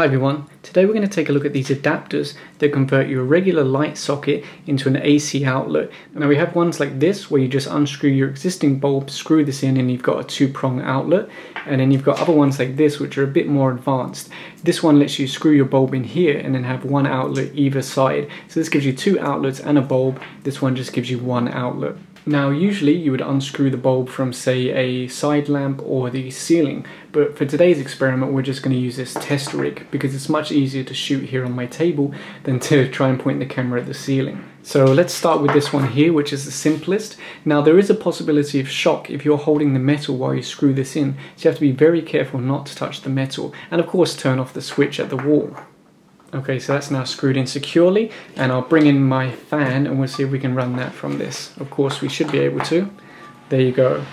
Hi everyone, today we're going to take a look at these adapters that convert your regular light socket into an AC outlet. Now we have ones like this where you just unscrew your existing bulb, screw this in and you've got a two-prong outlet, and then you've got other ones like this which are a bit more advanced. This one lets you screw your bulb in here and then have one outlet either side. So this gives you two outlets and a bulb, this one just gives you one outlet. Now usually you would unscrew the bulb from say a side lamp or the ceiling, but for today's experiment we're just going to use this test rig because it's much easier to shoot here on my table than to try and point the camera at the ceiling. So let's start with this one here, which is the simplest. Now there is a possibility of shock if you're holding the metal while you screw this in, so you have to be very careful not to touch the metal, and of course turn off the switch at the wall. Okay, so that's now screwed in securely, and I'll bring in my fan and we'll see if we can run that from this. Of course we should be able to. There you go.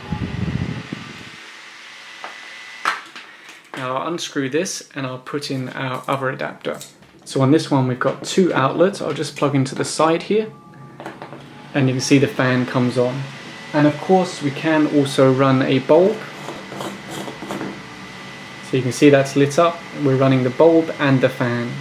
Now I'll unscrew this and I'll put in our other adapter. So on this one we've got two outlets. I'll just plug into the side here and you can see the fan comes on. And of course we can also run a bulb. So you can see that's lit up. We're running the bulb and the fan.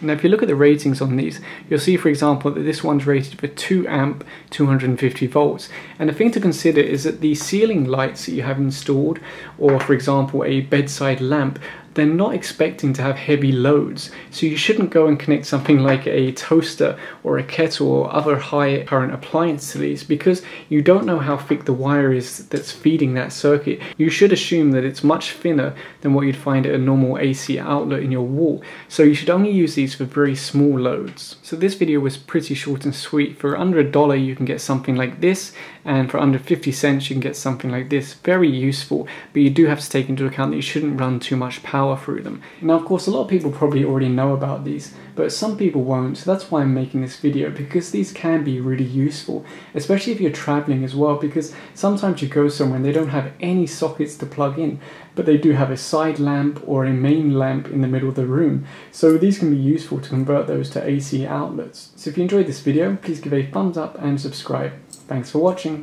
Now if you look at the ratings on these, you'll see for example that this one's rated for 2 amp 250 volts. And the thing to consider is that the ceiling lights that you have installed, or for example a bedside lamp, they're not expecting to have heavy loads. So you shouldn't go and connect something like a toaster or a kettle or other high current appliance to these because you don't know how thick the wire is that's feeding that circuit. You should assume that it's much thinner than what you'd find at a normal AC outlet in your wall. So you should only use these for very small loads. So this video was pretty short and sweet. For under $1 you can get something like this, and for under 50 cents you can get something like this. Very useful, but you do have to take into account that you shouldn't run too much power through them. Now of course a lot of people probably already know about these, but some people won't, so that's why I'm making this video, because these can be really useful, especially if you're traveling as well, because sometimes you go somewhere and they don't have any sockets to plug in, but they do have a side lamp or a main lamp in the middle of the room, so these can be useful to convert those to AC outlets. So if you enjoyed this video, please give a thumbs up and subscribe. Thanks for watching.